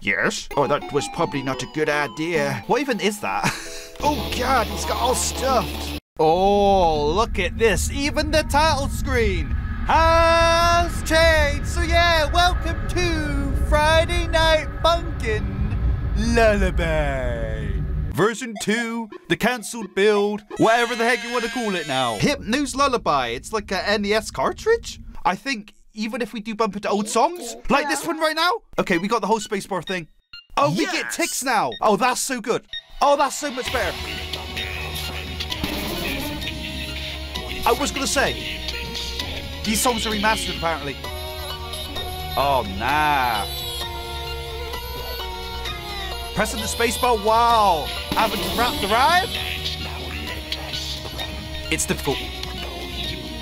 Yes? Oh, that was probably not a good idea. What even is that? Oh god, it's got all stuffed. Oh, look at this. Even the title screen has changed. So yeah, welcome to Friday Night Funkin' Lullaby. Version 2, the cancelled build, whatever the heck you want to call it now. Hypno's Lullaby, it's like a NES cartridge? I think even if we do bump into old songs, like this one right now? Okay, we got the whole spacebar thing. Oh, yes. We get ticks now. Oh, that's so good. Oh, that's so much better. I was gonna say, these songs are remastered apparently. Oh, nah. Pressing the spacebar while having to wrap the ride? It's difficult.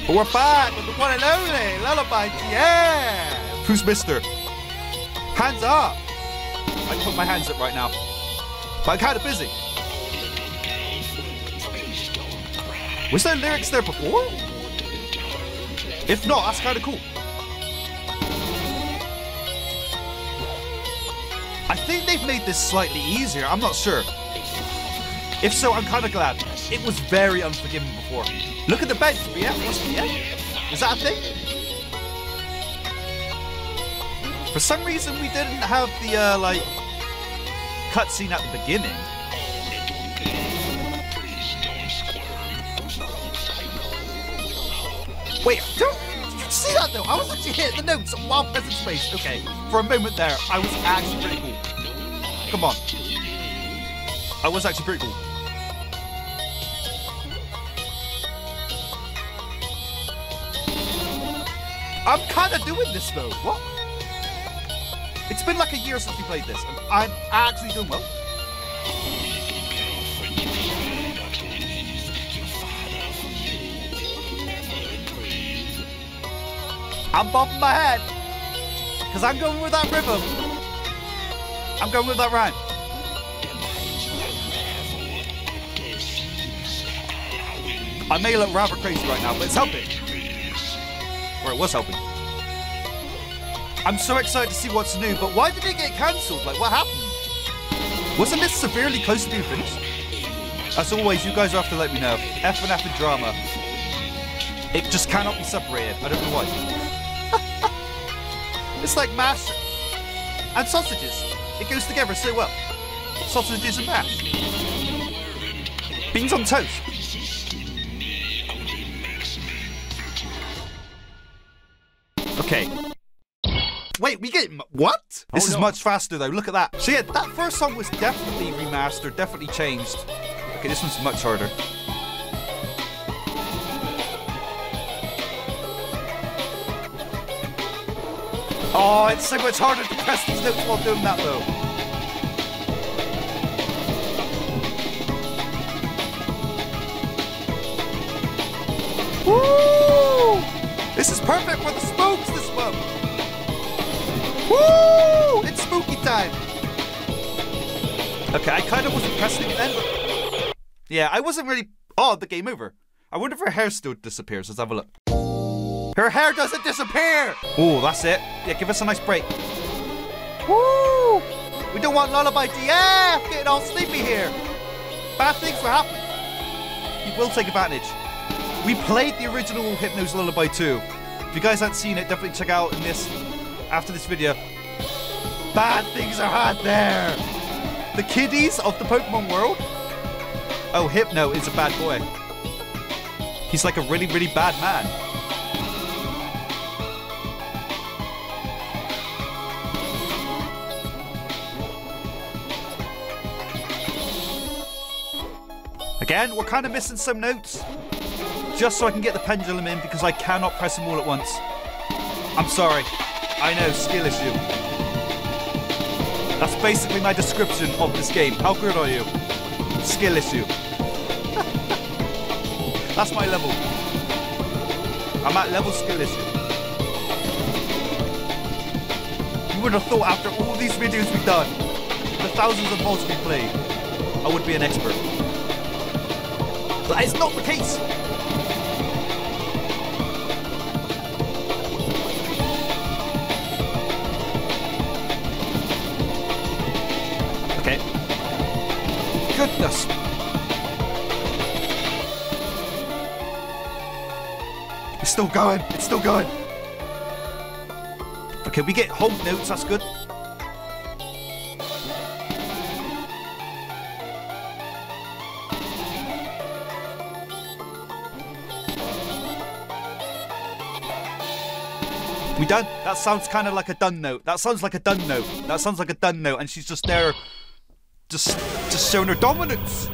But we're back with the one and only Lullaby, yeah! Who's mister? Hands up! I can put my hands up right now. But I'm kind of busy. Was there lyrics there before? If not, that's kind of cool. I think they've made this slightly easier, I'm not sure. If so, I'm kind of glad. It was very unforgiving before. Look at the bench, BF, what's BF? Is that a thing? For some reason, we didn't have the, like, cutscene at the beginning. Wait, did you see that though? I was actually hitting the notes while pressing space. Okay, for a moment there, I was actually pretty cool. Come on. I was actually pretty cool. I'm kind of doing this though. What? It's been like a year since we played this, and I'm actually doing well. I'm bobbing my head, because I'm going with that rhythm. I'm going with that rhyme. I may look rather crazy right now, but it's helping. Or it was helping. I'm so excited to see what's new, but why did it get cancelled? Like, what happened? Wasn't this severely close to being finished? As always, you guys have to let me know. F and F and drama. It just cannot be separated. I don't know why. It's like mash and sausages. It goes together so well. Sausages and mash. Beans on toast. Okay. Wait, we get... What? Oh, this is much faster, though. Look at that. So, yeah, that first song was definitely remastered, definitely changed. Okay, this one's much harder. Oh, it's so much harder to press these notes while doing that, though. Woo! This is perfect for the spooks, this one! Woo! It's spooky time! Okay, I kind of wasn't pressing it then, but... Yeah, I wasn't really... Oh, the game over. I wonder if her hair still disappears. Let's have a look. Her hair doesn't disappear! Oh, that's it. Yeah, give us a nice break. Woo! We don't want Lullaby DF! Yeah, getting all sleepy here! Bad things will happen. You will take advantage. We played the original Hypno's Lullaby 2. If you guys haven't seen it, definitely check out in this after this video. Bad things are hard there. The kiddies of the Pokemon world. Oh, Hypno is a bad boy. He's like a really, really bad man. Again, we're kind of missing some notes. Just so I can get the pendulum in because I cannot press them all at once. I'm sorry. I know, skill issue. That's basically my description of this game. How good are you? Skill issue. That's my level. I'm at level skill issue. You would have thought after all these videos we've done, the thousands of mods we've played, I would be an expert. But that is not the case. goodness! It's still going, it's still going. Okay, we get home notes, that's good. We done? That sounds kind of like a done note. That sounds like a done note. That sounds like a done note, and she's just there, just showing her dominance.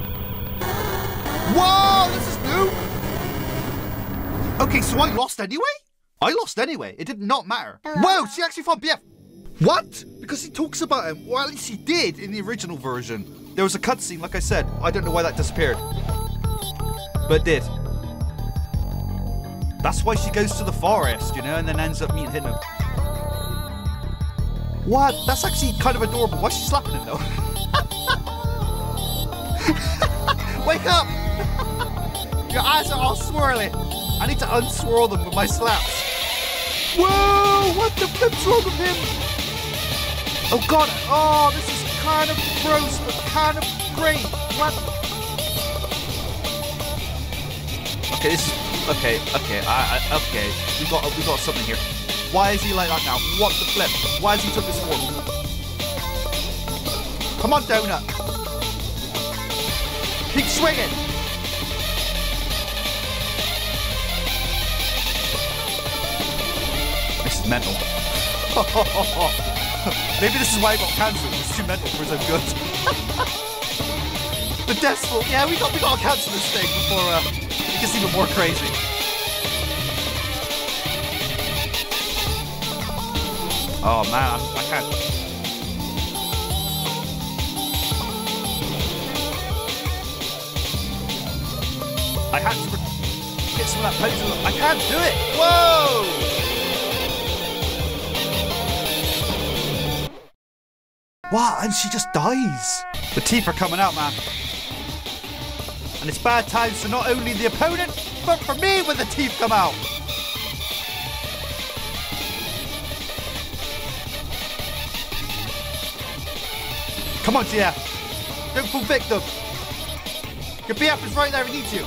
Whoa, this is new. Okay, so I lost anyway? I lost anyway. It did not matter. Whoa, she actually found BF. What? Because he talks about him. Well, at least he did in the original version. There was a cutscene, like I said. I don't know why that disappeared, but it did. That's why she goes to the forest, you know, and then ends up meeting Hypno. What? That's actually kind of adorable. Why is she slapping him, though? Wake up! Your eyes are all swirly. I need to unswirl them with my slaps. Whoa! What the flip's wrong with him? Oh, God. Oh, this is kind of gross, but kind of great. What? Okay, this is... Okay, we got something here. Why is he like that now? What the flip? Why has he took this form? Come on, Donut. Keep swinging. This is mental. Maybe this is why I got cancelled. It's too mental for his own good. The death roll. Yeah, we got to cancel this thing before. It's even more crazy. Oh man, I can't. I had to get some of that pencil. I can't do it. Whoa! What? And she just dies. The teeth are coming out, man. And it's bad times for not only the opponent, but for me when the teeth come out. Come on, GF. Don't fall victim. Your BF is right there, it needs you.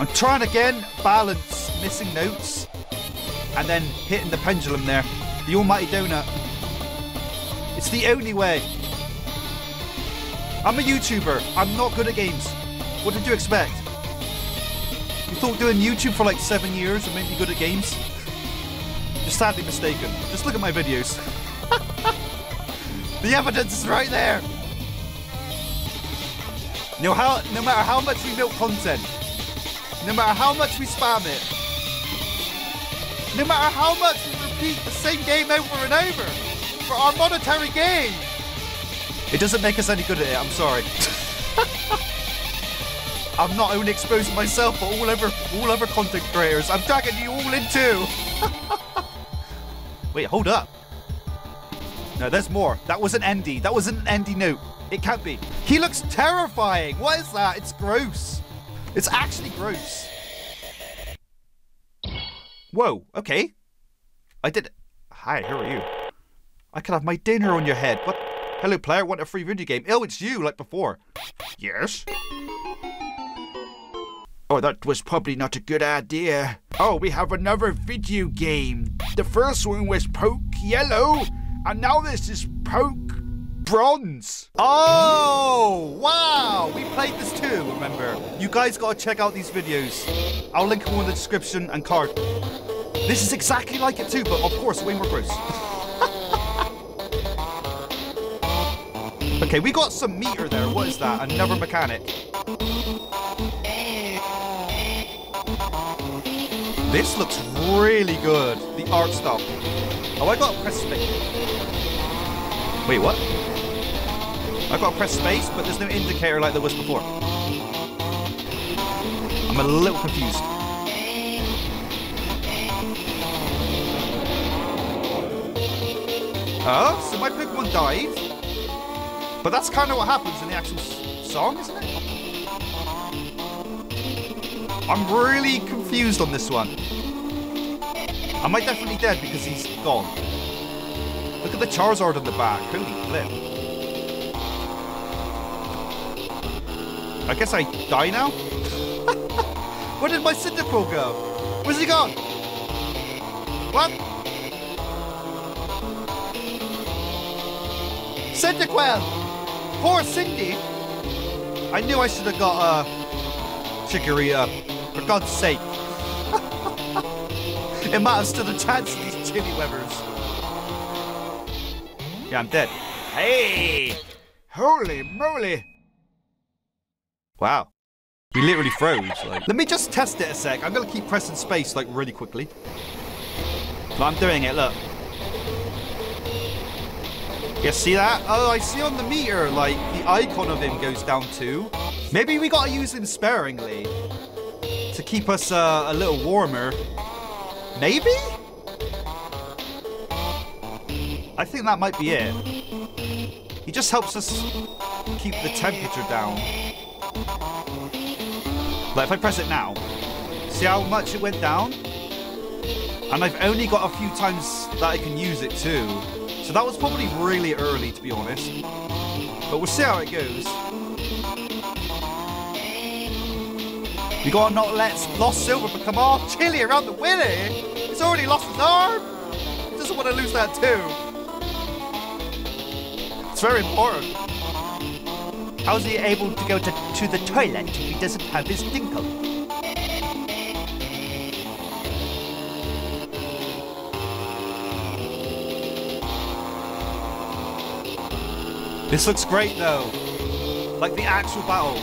I'm trying again, balance, missing notes, and then hitting the pendulum there. The almighty donut. It's the only way. I'm a YouTuber. I'm not good at games. What did you expect? You thought doing YouTube for like 7 years would make me good at games? You're sadly mistaken. Just look at my videos. The evidence is right there. No matter how much we milk content, no matter how much we spam it, no matter how much we repeat the same game over and over, for our monetary gain. It doesn't make us any good at it, I'm sorry. I'm not only exposing myself, but all other content creators. I'm dragging you all in too. Wait, hold up. No, there's more. That was an Endy. That was an Endy note. It can't be. He looks terrifying. What is that? It's gross. It's actually gross. Whoa, okay. I did it. Hi, who are you? I could have my dinner on your head. What? Hello, player. Want a free video game? Oh, it's you, like before. Yes. Oh, that was probably not a good idea. Oh, we have another video game. The first one was Poke Yellow, and now this is Poke Bronze. Oh, wow. We played this too, remember? You guys got to check out these videos. I'll link them in the description and card. This is exactly like it too, but of course, way more gross. Okay, we got some meter there. What is that? Another mechanic. This looks really good. The art stuff. Oh, I got to press space. Wait, what? I got to press space, but there's no indicator like there was before. I'm a little confused. Oh, so my Pokemon died. But that's kind of what happens in the actual song, isn't it? I'm really confused on this one. I might definitely be dead because he's gone. Look at the Charizard in the back. Holy flip. I guess I die now? Where did my Cyndaquil go? Where's he gone? What? Cyndaquil! Poor Cindy! I knew I should have got a Chikorita. For God's sake. It matters to the chance of these chilly weathers. Yeah, I'm dead. Hey! Holy moly! Wow. He literally froze. Like. Let me just test it a sec. I'm gonna keep pressing space like really quickly. But I'm doing it, look. You see that? Oh, I see on the meter, like, the icon of him goes down too. Maybe we gotta use him sparingly. To keep us a little warmer. Maybe? I think that might be it. He just helps us keep the temperature down. Like, if I press it now, see how much it went down? And I've only got a few times that I can use it too. So that was probably really early, to be honest. But we'll see how it goes. We gotta not let Lost Silver become all chilly around the willy. It's already lost his arm. He doesn't want to lose that too. It's very important. How is he able to go to the toilet if he doesn't have his dinkle? This looks great though. Like the actual battle.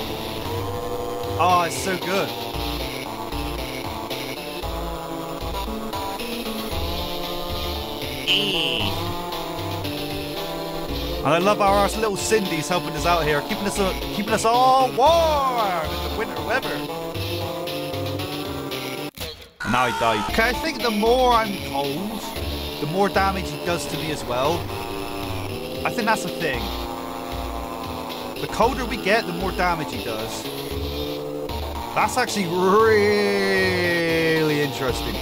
Oh, it's so good. And I love our little Cindy's helping us out here, keeping us all warm in the winter weather. Now I died. Okay, I think the more I'm cold, the more damage he does to me as well. I think that's the thing. The colder we get, the more damage he does. That's actually really interesting.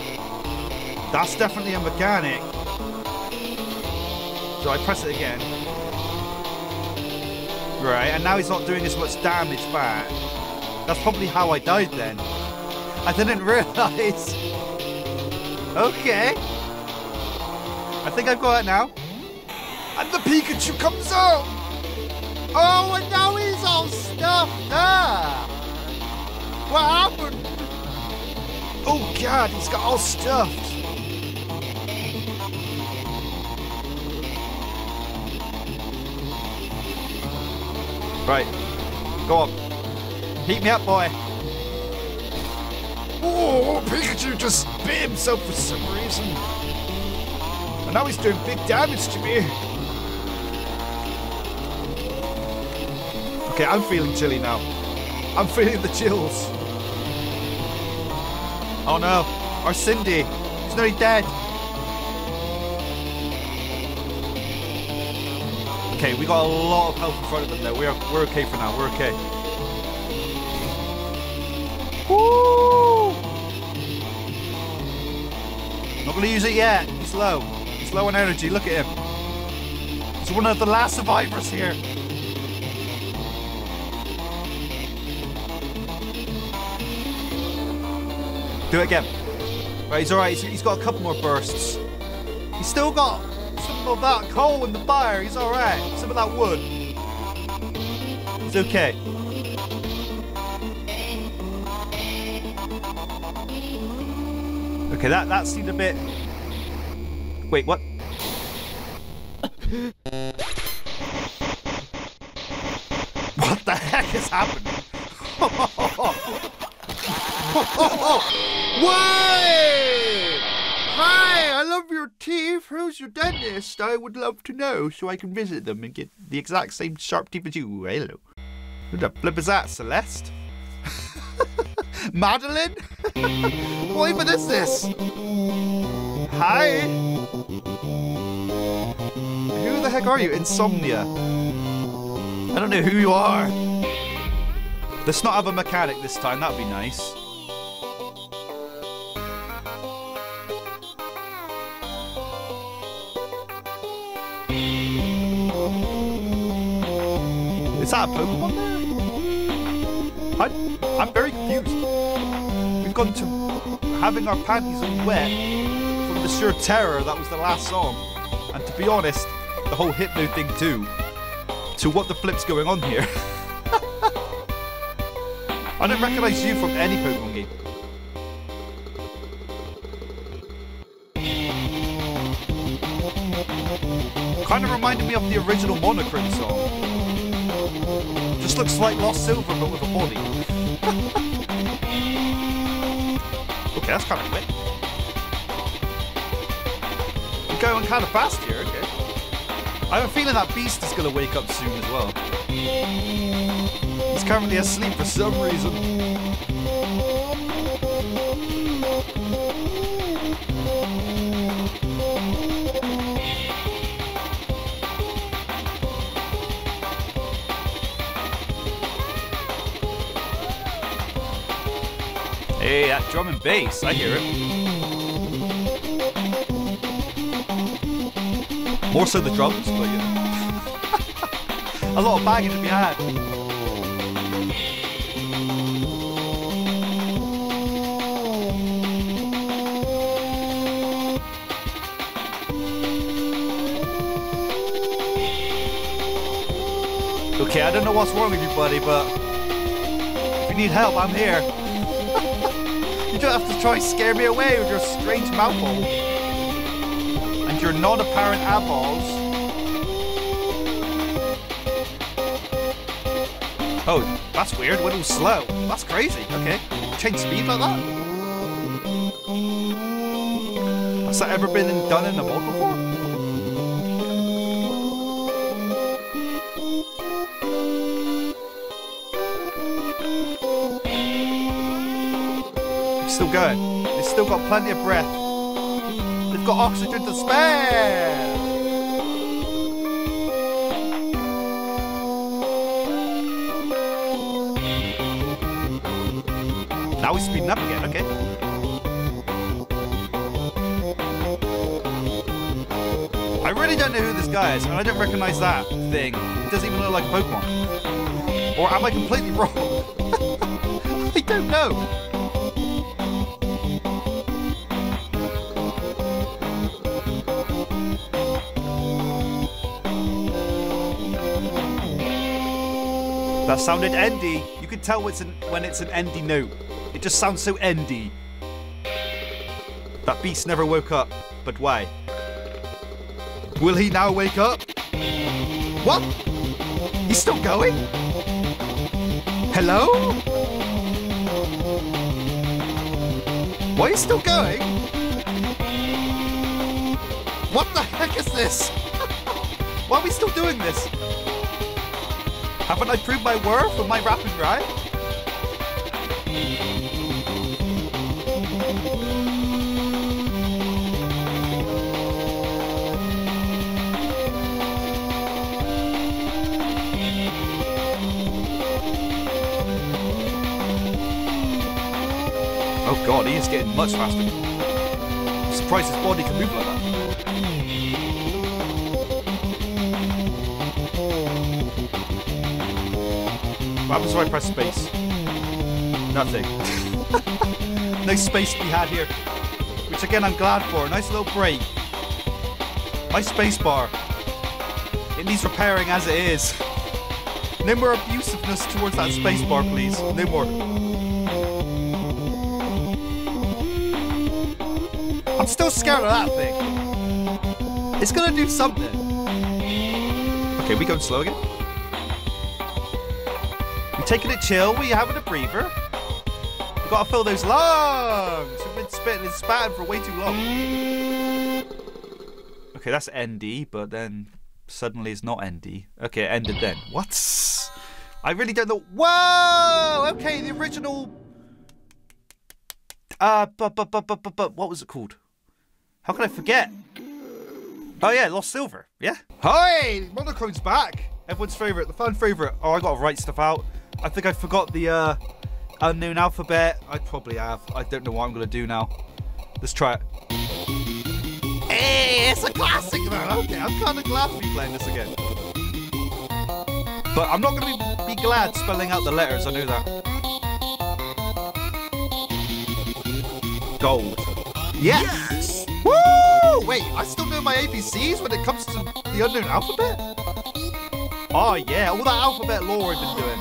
That's definitely a mechanic. So I press it again. Right, and now he's not doing as much damage back. That's probably how I died then. I didn't realise. Okay. I think I've got it now. And the Pikachu comes out! Oh, and now he's all stuffed up! What happened? Oh God, he's got all stuffed. Right, go on. Heat me up, boy. Oh, Pikachu just bit himself for some reason. And now he's doing big damage to me. Okay, I'm feeling chilly now. I'm feeling the chills. Oh no, our Cindy, he's nearly dead. Okay, we got a lot of help in front of them there. We're okay for now. We're okay. Woo! Not gonna use it yet. He's low. He's low on energy. Look at him. He's one of the last survivors here. Do it again. Right, he's all right. He's got a couple more bursts. He's still got. Some of that coal in the fire, he's alright. Some of that wood. He's okay. Okay, that seemed a bit... Wait, what? What the heck is happening? Wait! Hi, I love your teeth. Who's your dentist? I would love to know so I can visit them and get the exact same sharp teeth as you. Hello. Who the flip is that, Celeste? Madeline? What even is this? Hi. Who the heck are you? Insomnia. I don't know who you are. Let's not have a mechanic this time. That'd be nice. Is that a Pokemon there? I'm very confused. We've gone to having our panties all wet from the sheer terror that was the last song. And to be honest, the whole Hypno thing too. To what the flip's going on here? I don't recognise you from any Pokemon game. Kind of reminded me of the original Monochrome song. Just looks like Lost Silver, but with a body. Okay, that's kind of quick. We're going kind of fast here, okay. I have a feeling that beast is going to wake up soon as well. He's currently asleep for some reason. Hey, that drum and bass, I hear it. More so the drums, but you know. A lot of baggage to be had. Okay, I don't know what's wrong with you, buddy, but if you need help, I'm here. You don't have to try and scare me away with your strange mouth hole and your non-apparent eyeballs. Oh, that's weird. Went all slow. That's crazy. Okay, change speed like that. Has that ever been done in a mod before? Still going. They've still got plenty of breath. They've got oxygen to spare. Now we're speeding up again, okay. I really don't know who this guy is, and I don't recognise that thing. It doesn't even look like a Pokemon. Or am I completely wrong? I don't know. That sounded endy. You can tell when it's an endy note. It just sounds so endy. That beast never woke up, but why? Will he now wake up? What? He's still going? Hello? Why is he still going? What the heck is this? Why are we still doing this? Haven't I proved my worth with my rapping, right? Oh god, he is getting much faster. I'm surprised his body can move like that. What happens if I press space? Nothing. No space to be had here. Which again I'm glad for. Nice little break. My space bar. It needs repairing as it is. No more abusiveness towards that space bar, please. No more. I'm still scared of that thing. It's gonna do something. Okay, we going slow again? Taking it chill, we having a breather. We've got to fill those lungs. We've been spitting and spatting for way too long. Okay, that's ND, but then suddenly it's not ND. Okay, it ended then. What? I really don't know. Whoa! Okay, the original. What was it called? How could I forget? Oh yeah, Lost Silver. Yeah. Hi, Monochrome's back. Everyone's favorite, the fan favorite. Oh, I got to write stuff out. I think I forgot the unknown alphabet. I probably have. I don't know what I'm going to do now. Let's try it. Hey, it's a classic, man. Okay, I'm kind of glad to be playing this again. But I'm not going to be glad spelling out the letters, I know that. Gold. Yes! Woo! Wait, I still know my ABCs when it comes to the unknown alphabet? Oh yeah, all that alphabet lore I've been doing.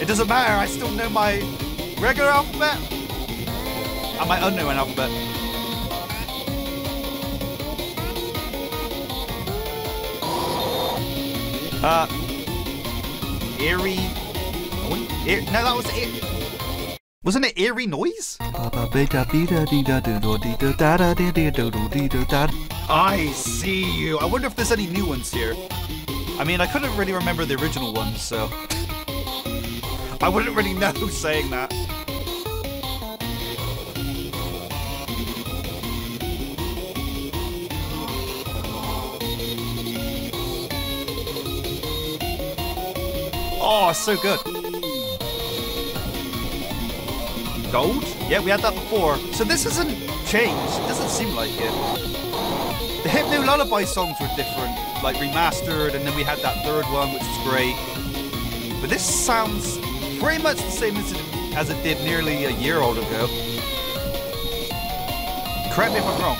It doesn't matter, I still know my regular alphabet and my unknown alphabet. Eerie... No, that was it. Wasn't it eerie noise? I see you. I wonder if there's any new ones here. I mean, I couldn't really remember the original ones, so... I wouldn't really know saying that. Oh, so good. Gold? Yeah, we had that before. So this isn't changed. It doesn't seem like it. The Hypno Lullaby songs were different, like remastered, and then we had that third one, which was great. But this sounds pretty much the same as it did nearly a year old ago. Correct me if I'm wrong.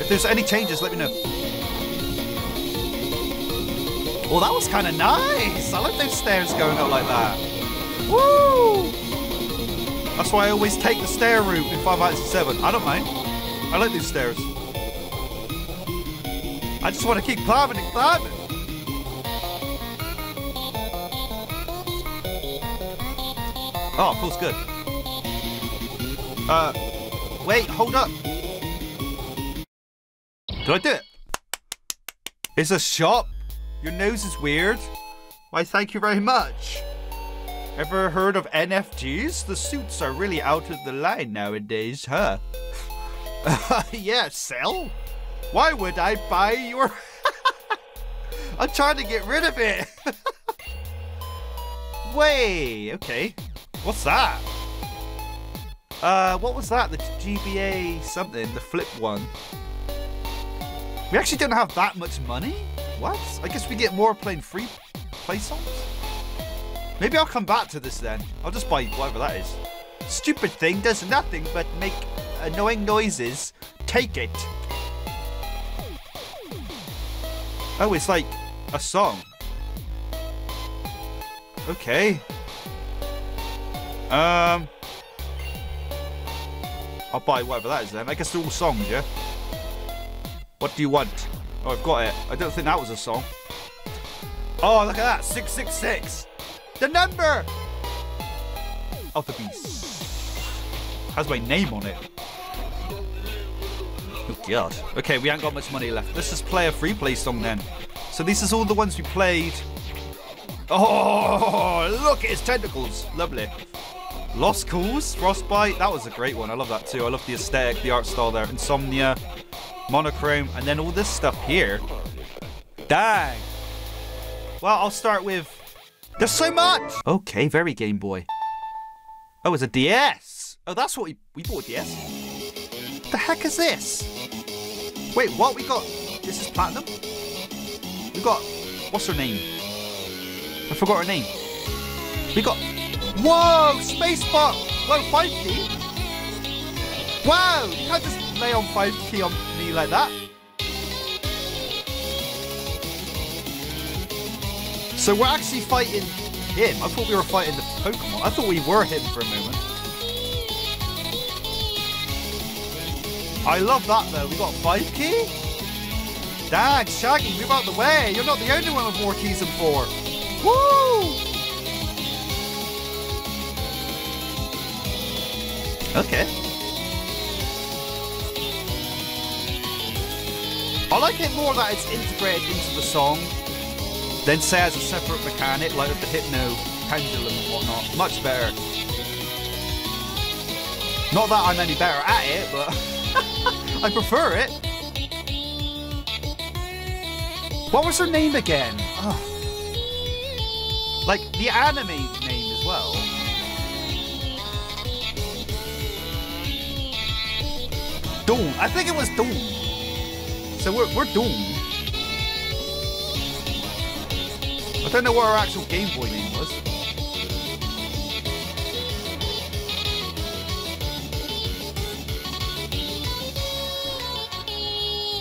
If there's any changes, let me know. Oh, that was kind of nice. I like those stairs going up like that. Woo! That's why I always take the stair route in Five Nights at 7. I don't mind. I like these stairs. I just want to keep climbing and climbing. Oh, feels good. Wait, hold up. Did I do it? It's a shop. Your nose is weird. Why, thank you very much. Ever heard of NFTs? The suits are really out of the line nowadays, huh? Yeah, sell? Why would I buy your... I'm trying to get rid of it. Wait, okay. What's that? What was that? The GBA something, the flip one. We actually don't have that much money? What? I guess we get more playing free play songs? Maybe I'll come back to this then. I'll just buy whatever that is. Stupid thing does nothing but make annoying noises. Take it. Oh, it's like a song. Okay. I'll buy whatever that is then. I guess they're all songs, yeah? What do you want? Oh, I've got it. I don't think that was a song. Oh, look at that. 666. The number of the beast. Has my name on it. Oh, God. Okay, we ain't got much money left. Let's just play a free play song then. So this is all the ones we played. Oh, look at his tentacles. Lovely. Lost Cause, Frostbite. That was a great one. I love that too. I love the aesthetic, the art style there. Insomnia. Monochrome, and then all this stuff here. Dang. Well, I'll start with... There's so much! Okay, very Game Boy. Oh, it's a DS. Oh, that's what we bought a DS. What the heck is this? Wait, what? We got... This is Platinum? We got... What's her name? I forgot her name. We got... Whoa! Spacebar! Whoa, 5G? Wow! You can't just lay on 5G on me like that. So we're actually fighting him. I thought we were fighting the Pokemon. I thought we were him for a moment. I love that though. We got 5 key? Dad, Shaggy, move out the way. You're not the only one with more keys than 4. Woo! Okay. I like it more that it's integrated into the song, then say as a separate mechanic, like with the Hypno Pendulum and whatnot. Much better. Not that I'm any better at it, but I prefer it. What was her name again? Oh. Like, the anime name as well. Dawn. I think it was Dawn. So we're doomed. I don't know what our actual Game Boy name was.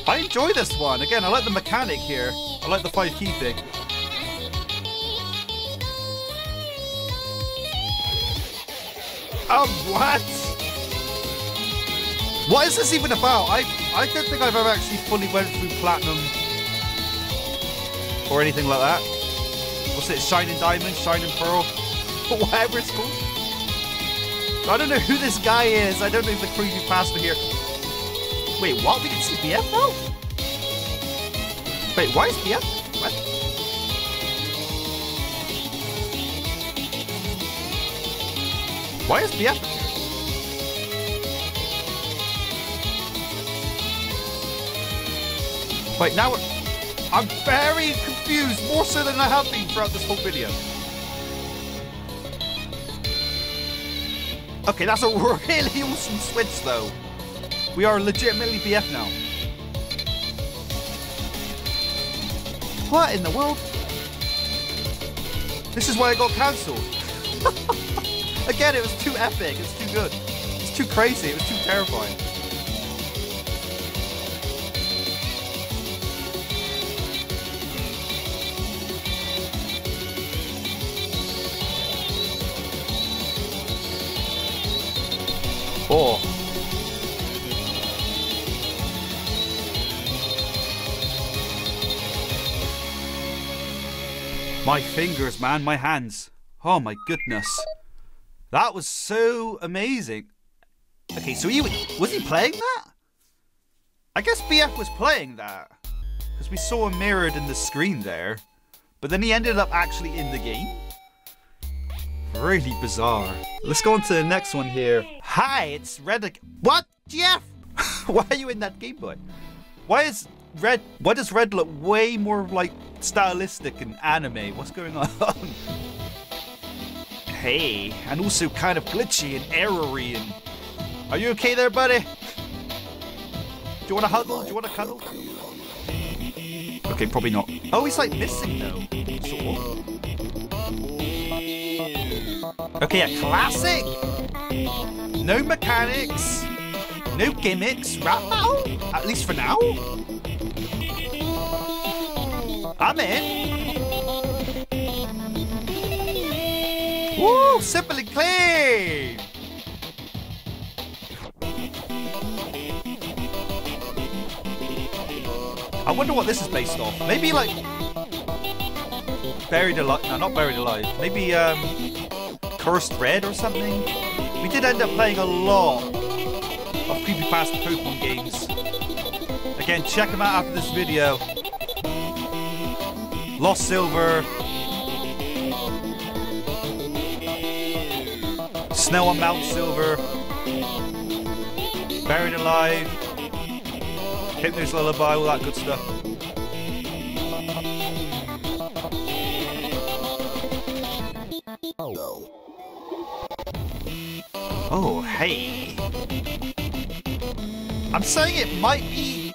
I enjoy this one. Again, I like the mechanic here. I like the 5-key thing. What? What is this even about? I don't think I've ever actually fully went through Platinum or anything like that. What's it? Shining Diamond, Shining Pearl, whatever it's called. I don't know who this guy is. I don't know the creepy pasta here. Wait, what? We can see BF now? Wait, why is BF? What? Why is BF? Wait, now I'm very confused, more so than I have been throughout this whole video. Okay, that's a really awesome switch though. We are legitimately BF now. What in the world? This is why I got cancelled. Again, it was too epic. It's too good. It's too crazy. It was too terrifying. Oh. My fingers, man, my hands. Oh my goodness. That was so amazing. Okay, so was he playing that? I guess BF was playing that. Because we saw him mirrored in the screen there. But then he ended up actually in the game. Really bizarre. Let's go on to the next one here. Hi, it's Red again. What, Jeff? Why are you in that Game Boy? Why is Red, why does Red look way more like stylistic and anime? What's going on? Hey, and also kind of glitchy and errory and... Are you okay there, buddy? Do you want to huggle? Do you want to cuddle? Okay, probably not. Oh, he's like missing though. Sort of. Okay, a classic! No mechanics, no gimmicks, rap battle? At least for now? I'm in. Woo! Simple and clean. I wonder what this is based off. Maybe like Buried Alive. No, not Buried Alive. Maybe Cursed Red or something. We did end up playing a lot of creepypasta Pokemon games. Again, check them out after this video. Lost Silver, Snow on Mount Silver, Buried Alive, Hypno's Lullaby, all that good stuff. Oh, hey. I'm saying it might be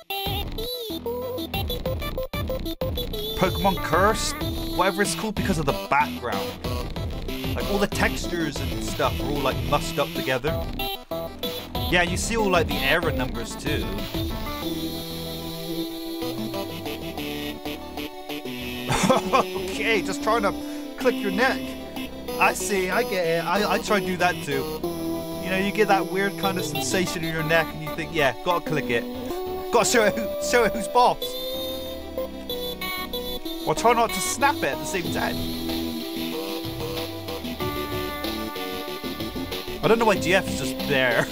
Pokemon Cursed, whatever it's called, because of the background. Like all the textures and stuff are all like mushed up together. Yeah, you see all like the error numbers too. Okay, just trying to click your neck. I see, I get it. I try to do that too. You know, you get that weird kind of sensation in your neck and you think, yeah, gotta click it. Gotta show it who's boss. Or try not to snap it at the same time. I don't know why GF's just there.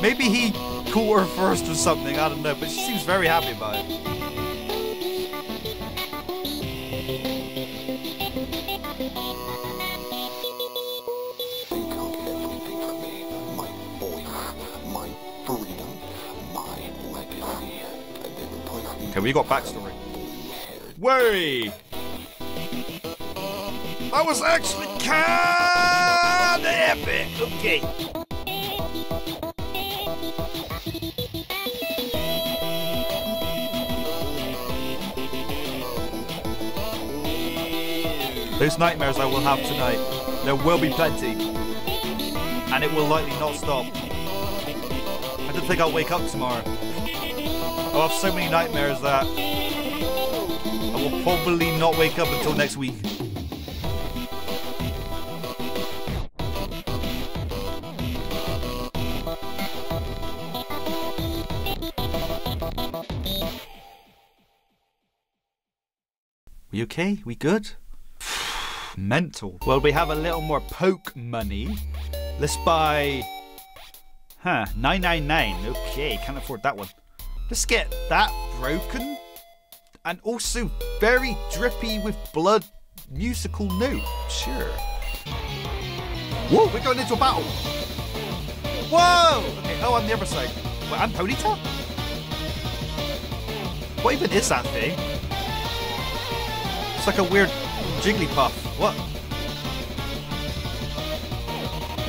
Maybe he caught her first or something, I don't know, but she seems very happy about it. Okay, we got backstory. Way. That was actually kinda epic. Okay. Those nightmares I will have tonight, there will be plenty. And it will likely not stop. I don't think I'll wake up tomorrow. I'll have so many nightmares that I will probably not wake up until next week. We okay? We good? Mental. Well, we have a little more poke money. Let's buy... Huh, 999. Okay, can't afford that one. Let's get that broken. And also very drippy with blood musical note. Sure. Whoa, we're going into a battle. Whoa! Okay, oh, I'm the other side. Wait, I'm Ponyta? What even is that thing? It's like a weird Jigglypuff. What?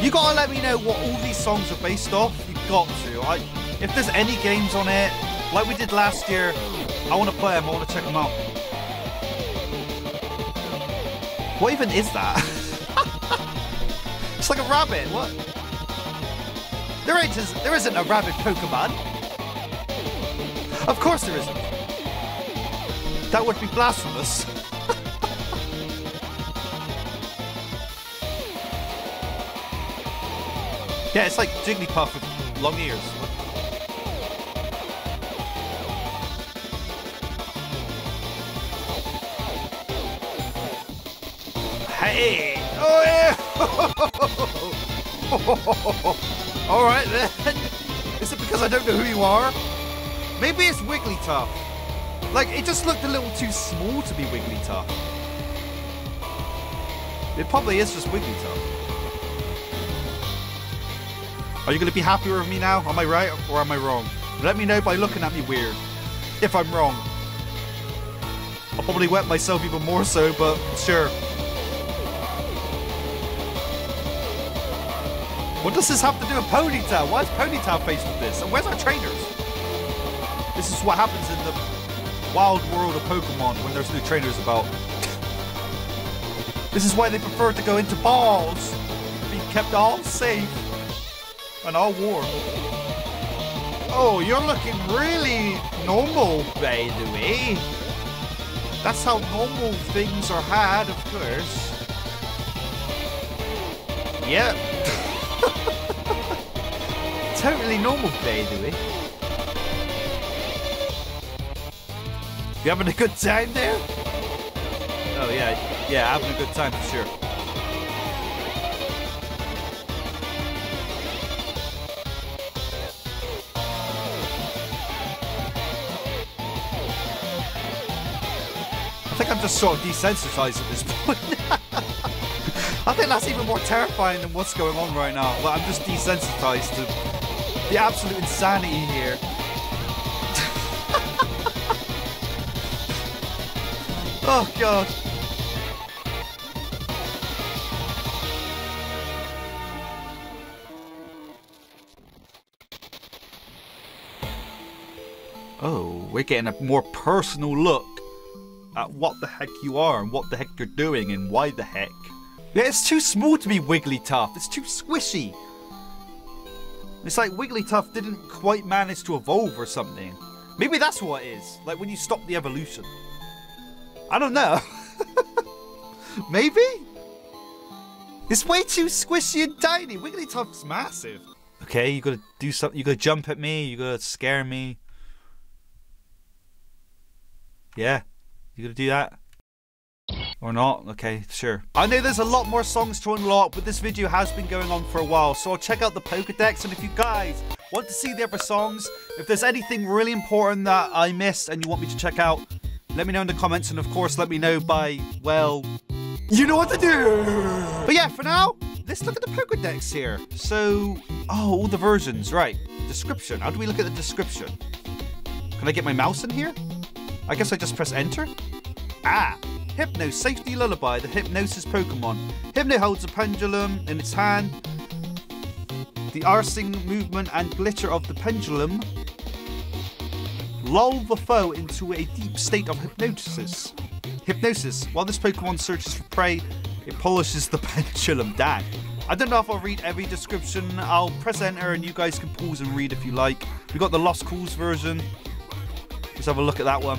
You gotta let me know what all these songs are based off. You got to. If there's any games on it, like we did last year, I want to play them. I want to check them out. What even is that? It's like a rabbit. What? There isn't a rabbit Pokemon. Of course there isn't. That would be blasphemous. Yeah, it's like Jigglypuff with long ears. Hey! Oh, yeah. All right then. Is it because I don't know who you are? Maybe it's Wigglytuff. Like, it just looked a little too small to be Wigglytuff. It probably is just Wigglytuff. Are you going to be happier with me now? Am I right or am I wrong? Let me know by looking at me weird. If I'm wrong. I'll probably wet myself even more so, but sure. What does this have to do with Ponyta? Why is Ponyta faced with this? And where's our trainers? This is what happens in the wild world of Pokemon when there's new trainers about. This is why they prefer to go into balls. Be kept all safe. And all war. Oh, you're looking really normal, by the way. That's how normal things are had, of course. Yep. Totally normal, by the way. You having a good time there? Oh, yeah, having a good time for sure. I think I'm just sort of desensitized at this point. I think that's even more terrifying than what's going on right now. But I'm just desensitized to the absolute insanity here. Oh god. Oh, we're getting a more personal look at what the heck you are and what the heck you're doing and why the heck. Yeah, it's too small to be Wigglytuff. It's too squishy. It's like Wigglytuff didn't quite manage to evolve or something. Maybe that's what it is. Like when you stop the evolution. I don't know. Maybe? It's way too squishy and tiny. Wigglytuff's massive. Okay, you gotta do something. You gotta jump at me. You gotta scare me. Yeah. You gonna do that? Or not? Okay, sure. I know there's a lot more songs to unlock, but this video has been going on for a while, so I'll check out the Pokédex, and if you guys want to see the other songs, if there's anything really important that I missed and you want me to check out, let me know in the comments, and of course let me know by, well, you know what to do! But yeah, for now, let's look at the Pokédex here. So, oh, all the versions, right. Description, how do we look at the description? Can I get my mouse in here? I guess I just press enter? Ah! Hypno Safety Lullaby, the Hypnosis Pokemon. Hypno holds a pendulum in its hand. The arcing movement and glitter of the pendulum lull the foe into a deep state of hypnosis. Hypnosis. While this Pokemon searches for prey, it polishes the pendulum. Dang. I don't know if I'll read every description. I'll press enter and you guys can pause and read if you like. We got the Lost Cause version. Let's have a look at that one.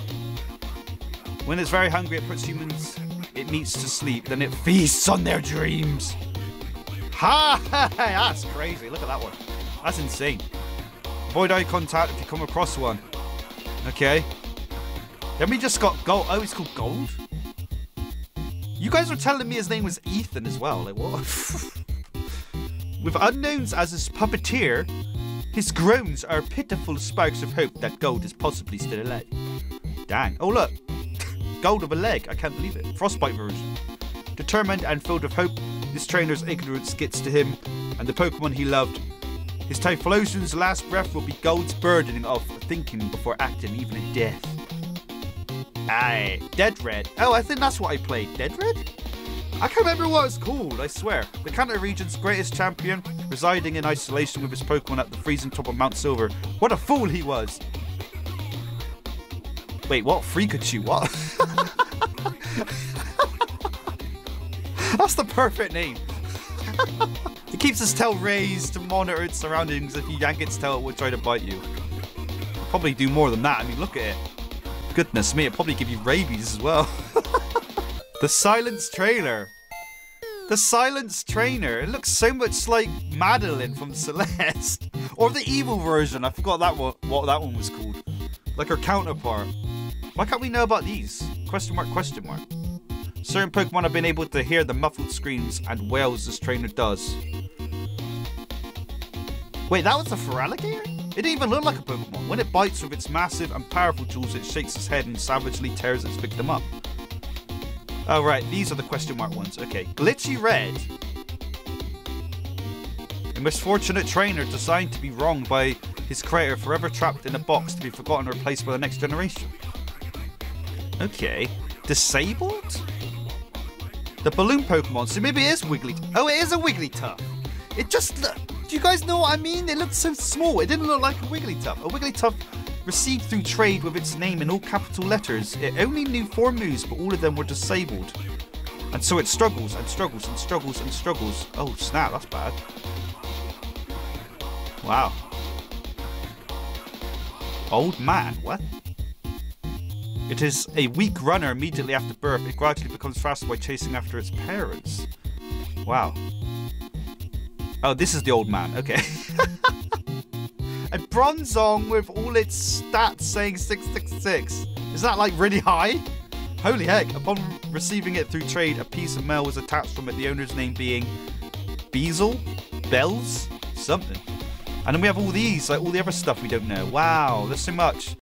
When it's very hungry, it puts humans it meets to sleep. Then it feasts on their dreams. Ha! That's crazy. Look at that one. That's insane. Avoid eye contact if you come across one. Okay. Then we just got Gold. Oh, it's called Gold? You guys were telling me his name was Ethan as well. Like, what? With unknowns as his puppeteer, his groans are pitiful sparks of hope that Gold is possibly still alive. Dang. Oh, look. Gold of a leg. I can't believe it. Frostbite version. Determined and filled with hope, this trainer's ignorance gets to him and the Pokemon he loved. His Typhlosion's last breath will be Gold's burden of thinking before acting, even in death. Aye, Dead Red. Oh, I think that's what I played. Dead Red? I can't remember what it's called, I swear. The Kanto region's greatest champion, residing in isolation with his Pokemon at the freezing top of Mount Silver. What a fool he was! Wait, what? Freakachu, what? That's the perfect name. It keeps its tail raised to monitor its surroundings. If you yank its tail, it will try to bite you. It'll probably do more than that. I mean, look at it. Goodness me, it'll probably give you rabies as well. The Silence Trainer. The Silence Trainer. It looks so much like Madeline from Celeste. Or the evil version. I forgot that one, what that one was called. Like her counterpart. Why can't we know about these? Question mark, question mark. Certain Pokemon have been able to hear the muffled screams and wails this trainer does. Wait, that was a Feraligatr? It didn't even look like a Pokemon. When it bites with its massive and powerful jaws, it shakes its head and savagely tears its victim up. Oh, right, these are the question mark ones. Okay, Glitchy Red. A misfortunate trainer designed to be wronged by his creator, forever trapped in a box to be forgotten and replaced by the next generation. Okay, Disabled? The balloon Pokemon, so maybe it is Wigglytuff. Oh, it is a Wigglytuff. It just look. Do you guys know what I mean? It looked so small. It didn't look like a Wigglytuff. A Wigglytuff received through trade with its name in all capital letters. It only knew 4 moves, but all of them were disabled. And so it struggles and struggles and struggles and struggles. Oh, snap, that's bad. Wow. Old man, what? It is a weak runner immediately after birth. It gradually becomes faster by chasing after its parents. Wow. Oh, this is the old man. Okay. A Bronzong with all its stats saying 666. Is that like really high? Holy heck. Upon receiving it through trade, a piece of mail was attached from it, the owner's name being Beezle? Bells? Something. And then we have all these, like all the other stuff we don't know. Wow, there's so much.